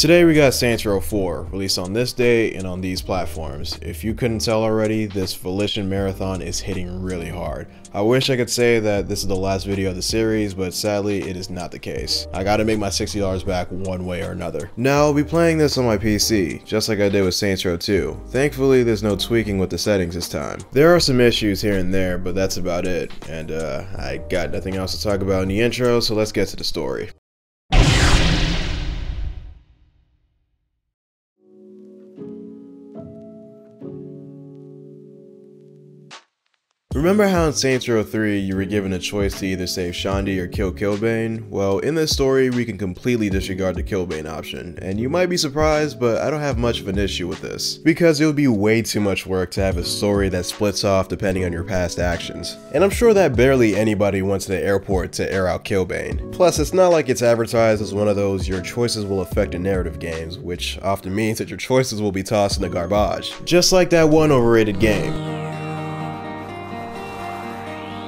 Today we got Saints Row 4, released on this day and on these platforms. If you couldn't tell already, this Volition marathon is hitting really hard. I wish I could say that this is the last video of the series, but sadly it is not the case. I gotta make my $60 back one way or another. Now I'll be playing this on my PC, just like I did with Saints Row 2. Thankfully there's no tweaking with the settings this time. There are some issues here and there, but that's about it. And I got nothing else to talk about in the intro, so let's get to the story. Remember how in Saints Row 3 you were given a choice to either save Shaundi or kill Kilbane? Well, in this story we can completely disregard the Kilbane option, and you might be surprised, but I don't have much of an issue with this, because it would be way too much work to have a story that splits off depending on your past actions. And I'm sure that barely anybody went to the airport to air out Kilbane. Plus, it's not like it's advertised as one of those your choices will affect the narrative games, which often means that your choices will be tossed in the garbage. Just like that one overrated game.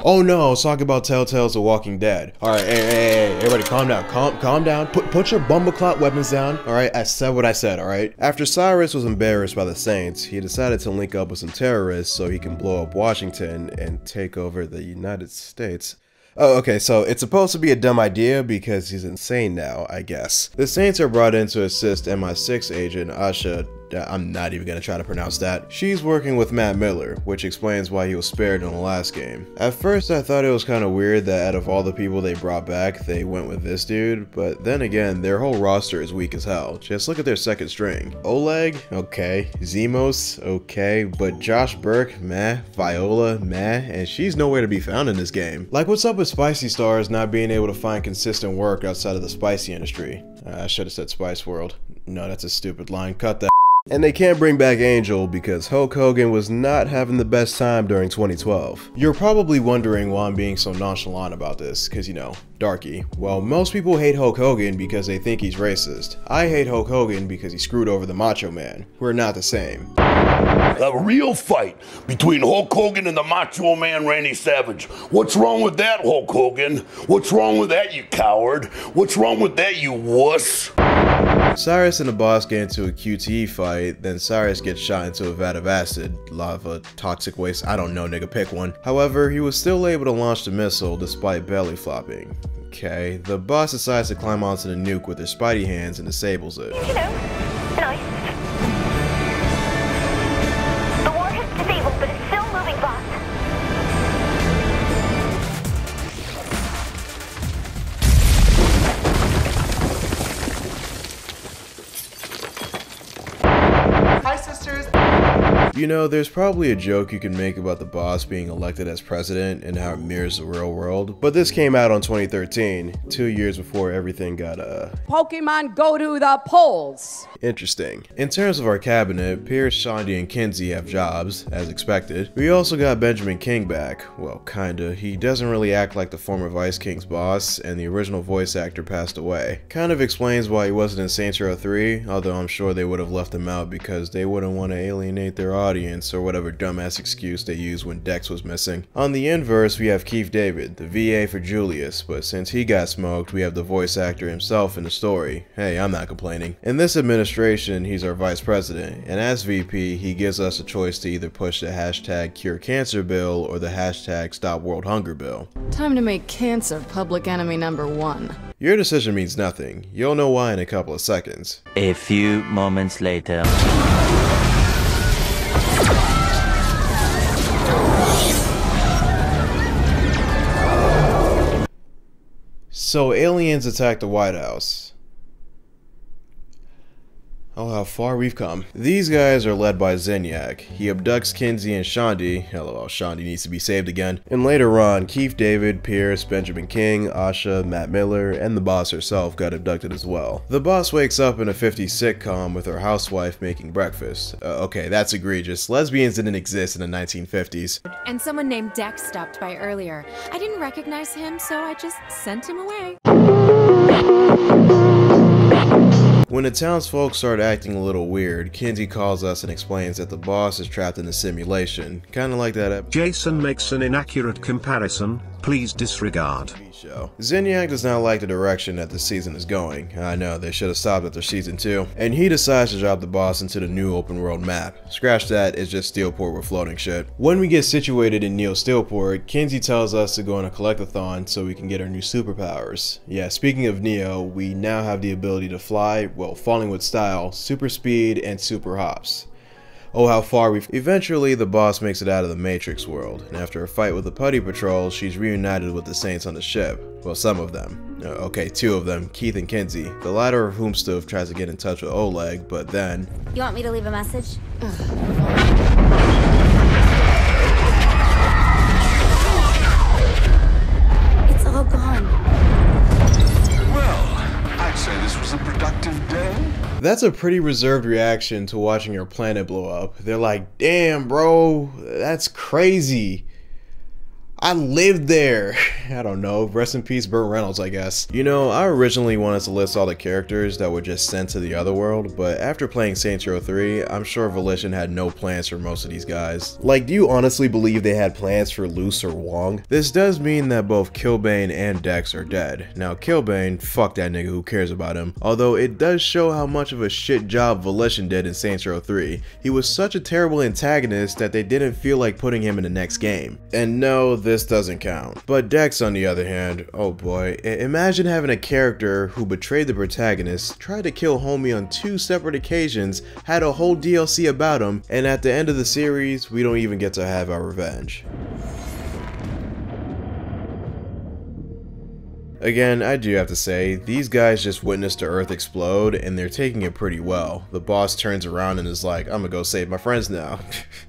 Oh no, let's talk about Telltale's The Walking Dead. Alright, hey, everybody calm down, calm down. Put your bumbleclot weapons down, alright? I said what I said, alright? After Cyrus was embarrassed by the Saints, he decided to link up with some terrorists so he can blow up Washington and take over the United States. Oh, okay, so it's supposed to be a dumb idea because he's insane now, I guess. The Saints are brought in to assist MI6 agent Asha. I'm not even gonna try to pronounce that. She's working with Matt Miller, which explains why he was spared in the last game. At first I thought it was kinda weird that out of all the people they brought back, they went with this dude, but then again, their whole roster is weak as hell. Just look at their second string. Oleg? Okay. Zemos? Okay. But Josh Burke? Meh. Viola? Meh. And she's nowhere to be found in this game. Like, what's up with Spicy Stars not being able to find consistent work outside of the spicy industry? I should've said Spice World. No, that's a stupid line. Cut that. And they can't bring back Angel because Hulk Hogan was not having the best time during 2012. You're probably wondering why I'm being so nonchalant about this, cause you know, darky. Well, most people hate Hulk Hogan because they think he's racist. I hate Hulk Hogan because he screwed over the Macho Man. We're not the same. A real fight between Hulk Hogan and the Macho Man Randy Savage. What's wrong with that, Hulk Hogan? What's wrong with that, you coward? What's wrong with that, you wuss? Cyrus and the boss get into a QTE fight, then Cyrus gets shot into a vat of acid, lava, toxic waste, I don't know nigga, pick one. However, he was still able to launch the missile despite belly flopping. Okay, the boss decides to climb onto the nuke with her spidey hands and disables it. Hello, nice. You know, there's probably a joke you can make about the boss being elected as president and how it mirrors the real world, but this came out on 2013, 2 years before everything got Pokemon go to the polls. Interesting. In terms of our cabinet, Pierce, Shaundi, and Kinzie have jobs, as expected. We also got Benjamin King back. Well, kinda. He doesn't really act like the former Vice Kings boss, and the original voice actor passed away. Kind of explains why he wasn't in Saints Row 3, although I'm sure they would have left him out because they wouldn't want to alienate their audience or whatever dumbass excuse they used when Dex was missing. On the inverse, we have Keith David, the VA for Julius, but since he got smoked, we have the voice actor himself in the story. Hey, I'm not complaining. In this administration, he's our vice president, and as VP, he gives us a choice to either push the #CureCancer bill or the #StopWorldHunger bill. Time to make cancer public enemy #1. Your decision means nothing. You'll know why in a couple of seconds. A few moments later. So aliens attack the White House. Oh, how far we've come. These guys are led by Zinyak. He abducts Kinzie and Shaundi. LOL, Shaundi needs to be saved again. And later on, Keith David, Pierce, Benjamin King, Asha, Matt Miller, and the boss herself got abducted as well. The boss wakes up in a 50s sitcom with her housewife making breakfast. Okay, that's egregious. Lesbians didn't exist in the 1950s. And someone named Dex stopped by earlier. I didn't recognize him, so I just sent him away. When the townsfolk start acting a little weird, Kinzie calls us and explains that the boss is trapped in a simulation, kinda like that episode. Jason makes an inaccurate comparison, please disregard. show. Zinyak does not like the direction that the season is going. I know, they should have stopped after season 2. And he decides to drop the boss into the new open world map. Scratch that, it's just Steelport with floating shit. When we get situated in Neo Steelport, Kinzie tells us to go on a collectathon so we can get our new superpowers. Yeah, speaking of Neo, we now have the ability to fly, well, falling with style, super speed, and super hops. Oh, how far we've... Eventually, the boss makes it out of the Matrix world, and after a fight with the Putty Patrol, she's reunited with the Saints on the ship. Well, some of them. Okay, two of them, Keith and Kinzie, the latter of whom still tries to get in touch with Oleg, but then... You want me to leave a message? It's all gone. Well, I'd say this was a productive day. That's a pretty reserved reaction to watching your planet blow up. They're like, damn, bro, that's crazy. I lived there. I don't know. Rest in peace, Burt Reynolds, I guess. You know, I originally wanted to list all the characters that were just sent to the other world, but after playing Saints Row 3, I'm sure Volition had no plans for most of these guys. Like, do you honestly believe they had plans for Luce or Wong? This does mean that both Kilbane and Dex are dead. Now, Kilbane, fuck that nigga, who cares about him? Although, it does show how much of a shit job Volition did in Saints Row 3. He was such a terrible antagonist that they didn't feel like putting him in the next game. And no, this doesn't count. But Dex, on the other hand, oh boy, imagine having a character who betrayed the protagonist, tried to kill homie on 2 separate occasions, had a whole DLC about him, and at the end of the series, we don't even get to have our revenge. Again, I do have to say, these guys just witnessed the Earth explode, and they're taking it pretty well. The boss turns around and is like, I'm gonna go save my friends now.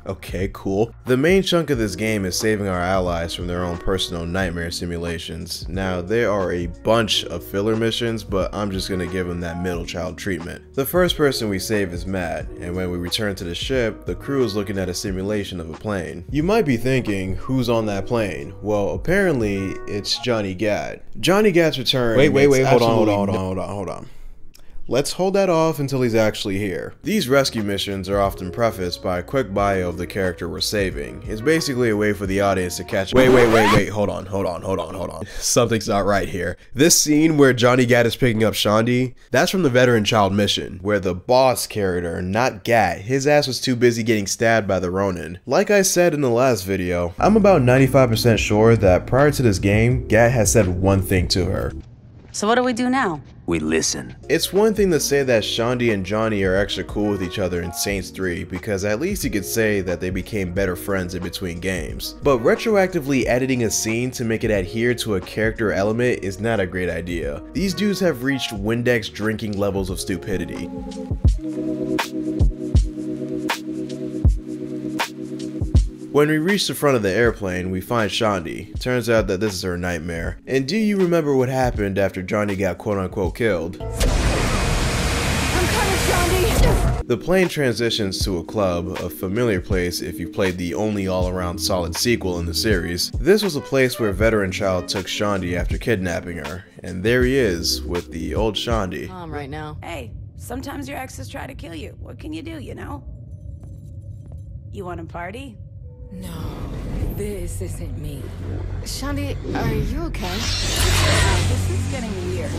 Okay, cool. The main chunk of this game is saving our allies from their own personal nightmare simulations. Now, there are a bunch of filler missions, but I'm just gonna give them that middle child treatment. The first person we save is Matt, and when we return to the ship, the crew is looking at a simulation of a plane. You might be thinking, who's on that plane? Well, apparently, it's Johnny Gat. Johnny Gat's return. Wait, hold on. Let's hold that off until he's actually here. These rescue missions are often prefaced by a quick bio of the character we're saving. It's basically a way for the audience to catch- Wait, hold on. Something's not right here. This scene where Johnny Gat is picking up Shaundi, that's from the Veteran Child mission, where the boss character, not Gat, his ass was too busy getting stabbed by the Ronin. Like I said in the last video, I'm about 95% sure that prior to this game, Gat has said one thing to her. So what do we do now? We listen. It's one thing to say that Shaundi and Johnny are extra cool with each other in Saints 3, because at least you could say that they became better friends in between games. But retroactively editing a scene to make it adhere to a character element is not a great idea. These dudes have reached Windex drinking levels of stupidity. When we reach the front of the airplane, we find Shaundi. Turns out that this is her nightmare. And do you remember what happened after Johnny got quote-unquote killed? I'm coming, Shaundi! The plane transitions to a club, a familiar place if you played the only all-around solid sequel in the series. This was a place where Veteran Child took Shaundi after kidnapping her. And there he is, with the old Shaundi. Calm right now. Hey, sometimes your exes try to kill you. What can you do, you know? You want a party? No, this isn't me. Shaundi, are you okay? This is getting weird.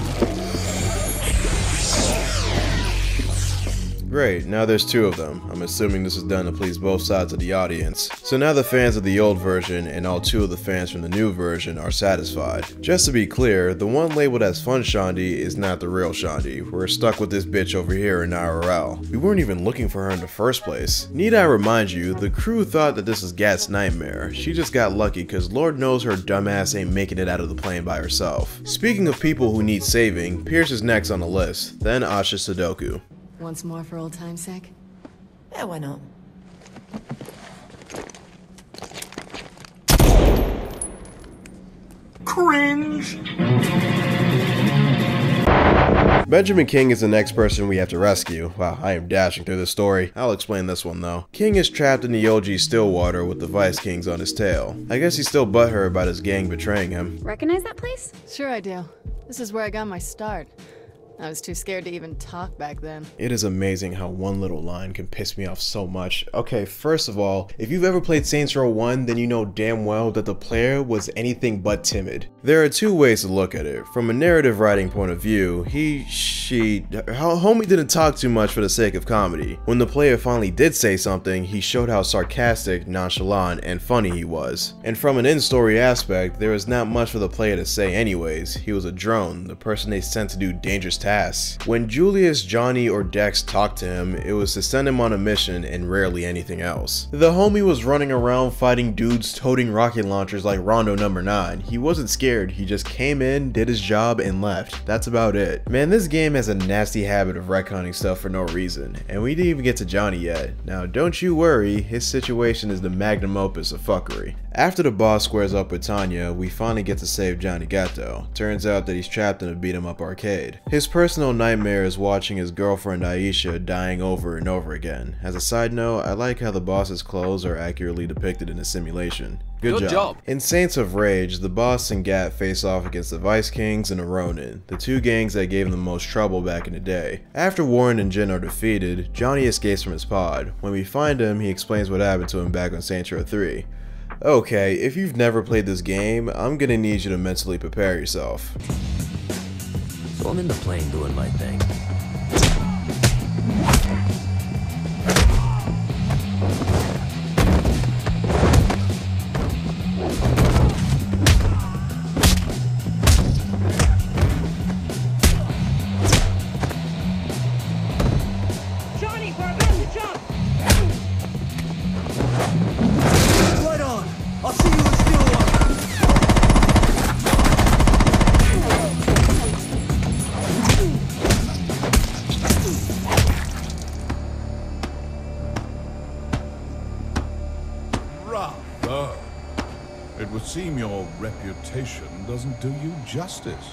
Great, now there's two of them. I'm assuming this is done to please both sides of the audience. So now the fans of the old version and all two of the fans from the new version are satisfied. Just to be clear, the one labeled as Fun Shaundi is not the real Shaundi. We're stuck with this bitch over here in IRL. We weren't even looking for her in the first place. Need I remind you, the crew thought that this is Gat's nightmare. She just got lucky cause Lord knows her dumbass ain't making it out of the plane by herself. Speaking of people who need saving, Pierce is next on the list, then Asha Sudoku. Once more for old time's sake? Yeah, why not? Cringe! Benjamin King is the next person we have to rescue. Wow, I am dashing through this story. I'll explain this one though. King is trapped in the OG Stillwater with the Vice Kings on his tail. I guess he's still butthurt about his gang betraying him. Recognize that place? Sure I do. This is where I got my start. I was too scared to even talk back then. It is amazing how one little line can piss me off so much. Okay, first of all, if you've ever played Saints Row 1, then you know damn well that the player was anything but timid. There are two ways to look at it. From a narrative writing point of view, homie didn't talk too much for the sake of comedy. When the player finally did say something, he showed how sarcastic, nonchalant, and funny he was. And from an in-story aspect, there is not much for the player to say anyways. He was a drone, the person they sent to do dangerous tasks. When Julius, Johnny, or Dex talked to him, it was to send him on a mission and rarely anything else. The homie was running around fighting dudes toting rocket launchers like Rondo number 9. He wasn't scared, he just came in, did his job, and left. That's about it. Man, this game has a nasty habit of retconning stuff for no reason, and we didn't even get to Johnny yet. Now don't you worry, his situation is the magnum opus of fuckery. After the boss squares up with Tanya, we finally get to save Johnny Gat though. Turns out that he's trapped in a beat-em-up arcade. His personal nightmare is watching his girlfriend Aisha dying over and over again. As a side note, I like how the boss's clothes are accurately depicted in a simulation. Good job. In Saints of Rage, the boss and Gat face off against the Vice Kings and the Ronin, the two gangs that gave him the most trouble back in the day. After Warren and Jin are defeated, Johnny escapes from his pod. When we find him, he explains what happened to him back on Saints Row 3. Okay, if you've never played this game, I'm gonna need you to mentally prepare yourself. So I'm in the plane doing my thing. Seem your reputation doesn't do you justice.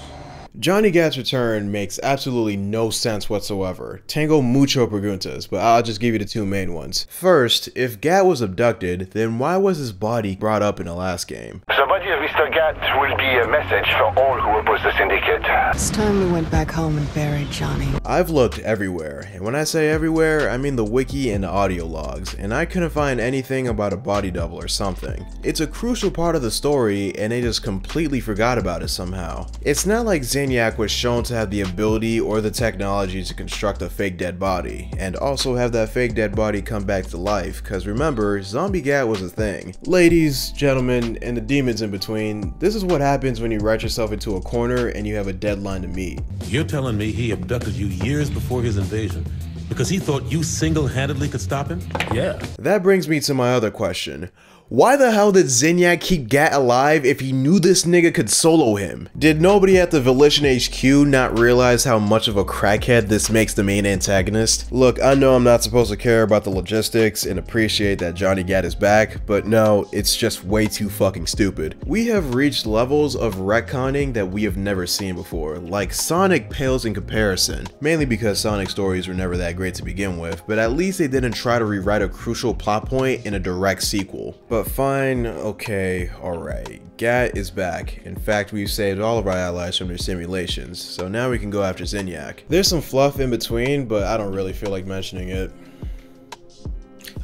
Johnny Gat's return makes absolutely no sense whatsoever. Tengo mucho preguntas, but I'll just give you the two main ones. First, if Gat was abducted, then why was his body brought up in the last game? Somebody of Mr. Gat will be a message for all who oppose the syndicate. This time we went back home and buried Johnny. I've looked everywhere, and when I say everywhere, I mean the wiki and the audio logs, and I couldn't find anything about a body double or something. It's a crucial part of the story, and they just completely forgot about it somehow. It's not like Zinyak was shown to have the ability or the technology to construct a fake dead body, and also have that fake dead body come back to life, cause remember, Zombie Gat was a thing. Ladies, gentlemen, and the demons in between, this is what happens when you write yourself into a corner and you have a deadline to meet. You're telling me he abducted you years before his invasion, because he thought you single-handedly could stop him? Yeah. That brings me to my other question. Why the hell did Zinyak keep Gat alive if he knew this nigga could solo him? Did nobody at the Volition HQ not realize how much of a crackhead this makes the main antagonist? Look, I know I'm not supposed to care about the logistics and appreciate that Johnny Gat is back, but no, it's just way too fucking stupid. We have reached levels of retconning that we have never seen before, like Sonic pales in comparison, mainly because Sonic stories were never that great to begin with, but at least they didn't try to rewrite a crucial plot point in a direct sequel. But fine, okay, alright. Gat is back. In fact, we've saved all of our allies from their simulations, so now we can go after Zinyak. There's some fluff in between, but I don't really feel like mentioning it.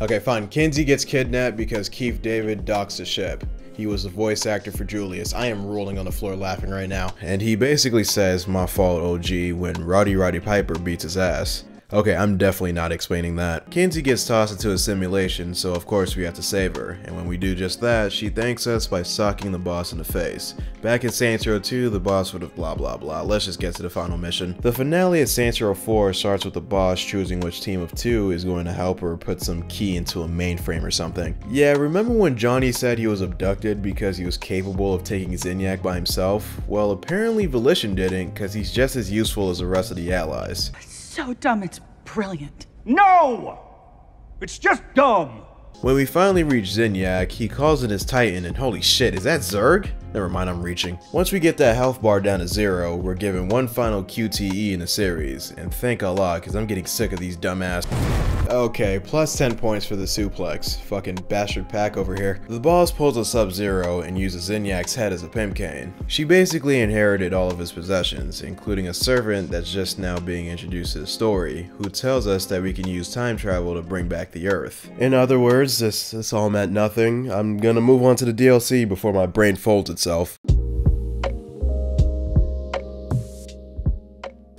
Okay, fine. Kinzie gets kidnapped because Keith David docks the ship. He was the voice actor for Julius. I am rolling on the floor laughing right now. And he basically says, "My fault, OG," when Roddy Piper beats his ass. Okay, I'm definitely not explaining that. Kinzie gets tossed into a simulation, so of course we have to save her, and when we do just that, she thanks us by socking the boss in the face. Back in Saints Row 2, the boss would have blah blah blah, let's just get to the final mission. The finale at Saints Row 4 starts with the boss choosing which team of two is going to help her put some key into a mainframe or something. Yeah, remember when Johnny said he was abducted because he was capable of taking Zinyak by himself? Well, apparently Volition didn't, cause he's just as useful as the rest of the allies. So dumb, it's brilliant. No! It's just dumb! When we finally reach Zinyak, he calls in his Titan, and holy shit, is that Zerg? Never mind, I'm reaching. Once we get that health bar down to 0, we're given one final QTE in the series, and thank Allah, cause I'm getting sick of these dumbass Okay, plus 10 points for the suplex. Fucking bastard pack over here. The boss pulls a Sub-Zero and uses Zinyak's head as a pimp cane. She basically inherited all of his possessions, including a servant that's just now being introduced to the story, who tells us that we can use time travel to bring back the Earth. In other words, this all meant nothing. I'm gonna move on to the DLC before my brain folds itself.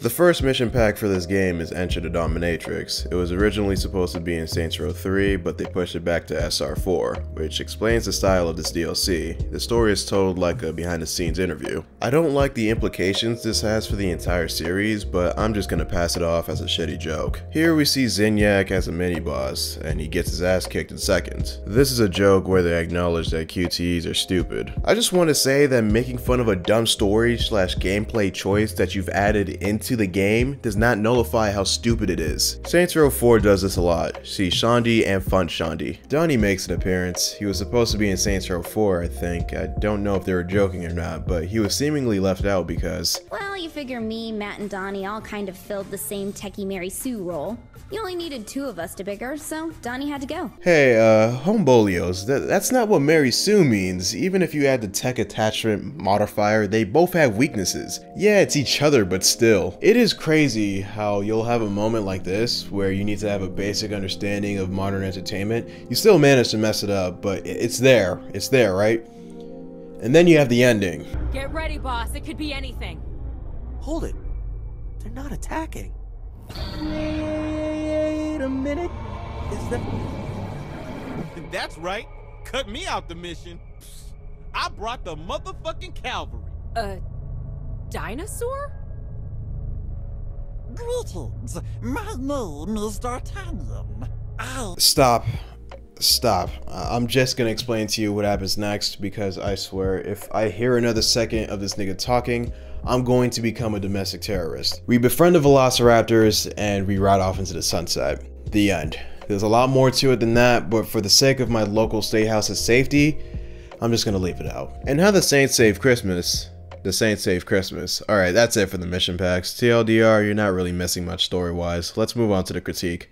The first mission pack for this game is Enter the Dominatrix. It was originally supposed to be in Saints Row 3, but they pushed it back to SR4, which explains the style of this DLC. The story is told like a behind-the-scenes interview. I don't like the implications this has for the entire series, but I'm just gonna pass it off as a shitty joke. Here we see Zinyak as a mini-boss, and he gets his ass kicked in seconds. This is a joke where they acknowledge that QTEs are stupid. I just want to say that making fun of a dumb story slash gameplay choice that you've added into the game does not nullify how stupid it is. Saints Row 4 does this a lot. See Shaundi and Fun Shaundi. Donnie makes an appearance. He was supposed to be in Saints Row 4, I think. I don't know if they were joking or not, but he was seemingly left out because, well, you figure me, Matt, and Donnie all kind of filled the same techie Mary Sue role. You only needed two of us to big her, so Donnie had to go. Hey, homebolios, that's not what Mary Sue means. Even if you add the tech attachment modifier, they both have weaknesses. Yeah, it's each other, but still. It is crazy how you'll have a moment like this where you need to have a basic understanding of modern entertainment. You still manage to mess it up, but it's there, right? And then you have the ending. Get ready, boss, it could be anything. Hold it, they're not attacking. Wait a minute, is that... That's right, cut me out the mission. Psst. I brought the motherfucking cavalry. A dinosaur? Greetings, my name is D'Artagnan. Stop. I'm just gonna explain to you what happens next, because I swear, if I hear another second of this nigga talking, I'm going to become a domestic terrorist. We befriend the velociraptors, and we ride off into the sunset. The end. There's a lot more to it than that, but for the sake of my local statehouse's safety, I'm just gonna leave it out. And how the Saints save Christmas. The Saints save Christmas. Alright, that's it for the mission packs. TLDR, you're not really missing much story-wise. Let's move on to the critique.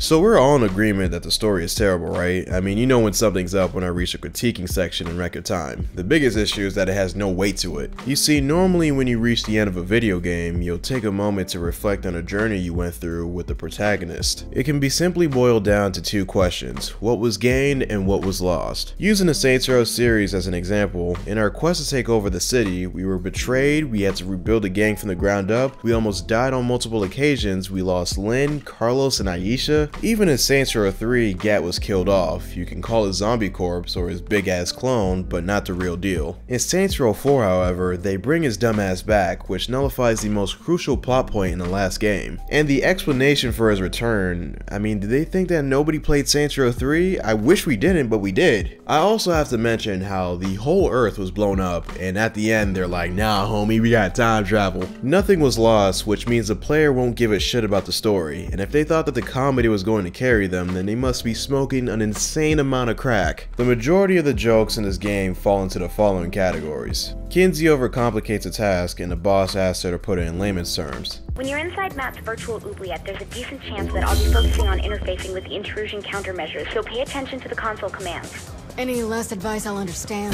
So we're all in agreement that the story is terrible, right? I mean, you know when something's up when I reach the critiquing section in record time. The biggest issue is that it has no weight to it. You see, normally when you reach the end of a video game, you'll take a moment to reflect on a journey you went through with the protagonist. It can be simply boiled down to two questions: what was gained and what was lost. Using the Saints Row series as an example, in our quest to take over the city, we were betrayed, we had to rebuild a gang from the ground up, we almost died on multiple occasions, we lost Lynn, Carlos, and Aisha. Even in Saints Row 3, Gat was killed off. You can call his zombie corpse or his big ass clone, but not the real deal. In Saints Row 4, however, they bring his dumbass back, which nullifies the most crucial plot point in the last game. And the explanation for his return, I mean, did they think that nobody played Saints Row 3? I wish we didn't, but we did. I also have to mention how the whole Earth was blown up, and at the end they're like, nah homie, we got time travel. Nothing was lost, which means the player won't give a shit about the story, and if they thought that the comedy was going to carry them, then they must be smoking an insane amount of crack. The majority of the jokes in this game fall into the following categories. Kinzie overcomplicates a task and the boss asks her to put it in layman's terms. When you're inside Matt's virtual oubliette, there's a decent chance that I'll be focusing on interfacing with the intrusion countermeasures, so pay attention to the console commands. Any less advice I'll understand.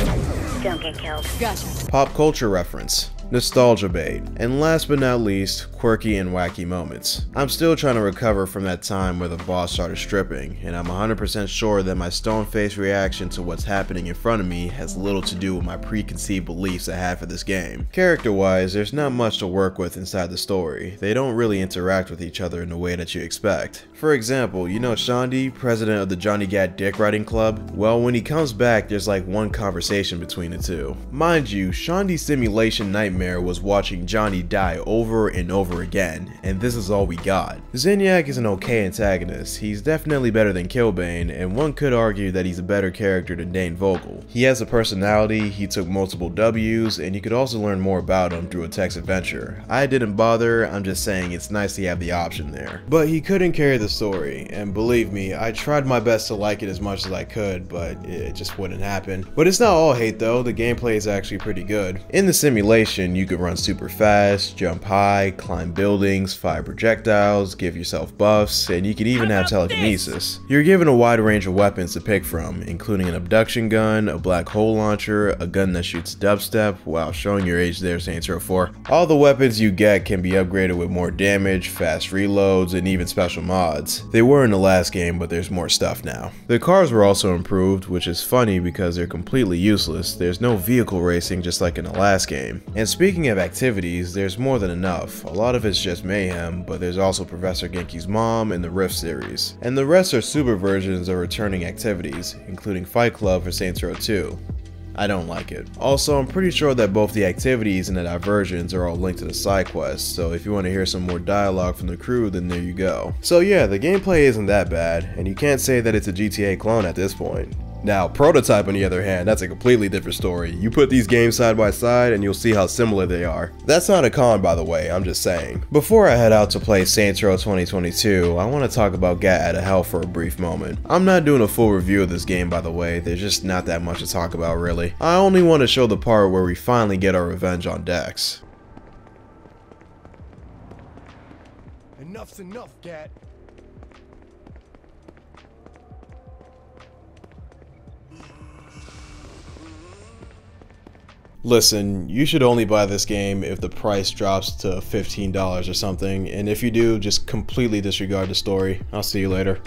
Don't get killed. Gotcha. Pop culture reference. Nostalgia bait. And last but not least, quirky and wacky moments. I'm still trying to recover from that time where the boss started stripping, and I'm 100% sure that my stone-faced reaction to what's happening in front of me has little to do with my preconceived beliefs I have for this game. Character-wise, there's not much to work with inside the story. They don't really interact with each other in the way that you expect. For example, you know Shaundi, president of the Johnny Gat Dick Riding Club? Well, when he comes back, there's like one conversation between the two. Mind you, Shaundi's simulation nightmare was watching Johnny die over and over again, and this is all we got. Zinyak is an okay antagonist. He's definitely better than Kilbane, and one could argue that he's a better character than Dane Vogel. He has a personality, he took multiple W's, and you could also learn more about him through a text adventure. I didn't bother, I'm just saying it's nice to have the option there. But he couldn't carry the story, and believe me, I tried my best to like it as much as I could, but it just wouldn't happen. But it's not all hate though, the gameplay is actually pretty good. In the simulation, Volition, you could run super fast, jump high, climb buildings, fire projectiles, give yourself buffs, and you could even have telekinesis. You're given a wide range of weapons to pick from, including an abduction gun, a black hole launcher, a gun that shoots dubstep. Wow, showing your age there, Saints Row 4. All the weapons you get can be upgraded with more damage, fast reloads, and even special mods. They were in the last game, but there's more stuff now. The cars were also improved, which is funny because they're completely useless. There's no vehicle racing just like in the last game. And speaking of activities, there's more than enough. A lot of it's just mayhem, but there's also Professor Genki's mom and the Rift series. And the rest are super versions of returning activities, including Fight Club for Saints Row 2. I don't like it. Also, I'm pretty sure that both the activities and the diversions are all linked to the side quests, so if you want to hear some more dialogue from the crew, then there you go. So yeah, the gameplay isn't that bad, and you can't say that it's a GTA clone at this point. Now, Prototype, on the other hand, that's a completely different story. You put these games side by side and you'll see how similar they are. That's not a con, by the way, I'm just saying. Before I head out to play Saints Row 2022, I want to talk about Gat Out of Hell for a brief moment. I'm not doing a full review of this game, by the way. There's just not that much to talk about, really. I only want to show the part where we finally get our revenge on Dex. Enough's enough, Gat. Listen, you should only buy this game if the price drops to $15 or something, and if you do, just completely disregard the story. I'll see you later.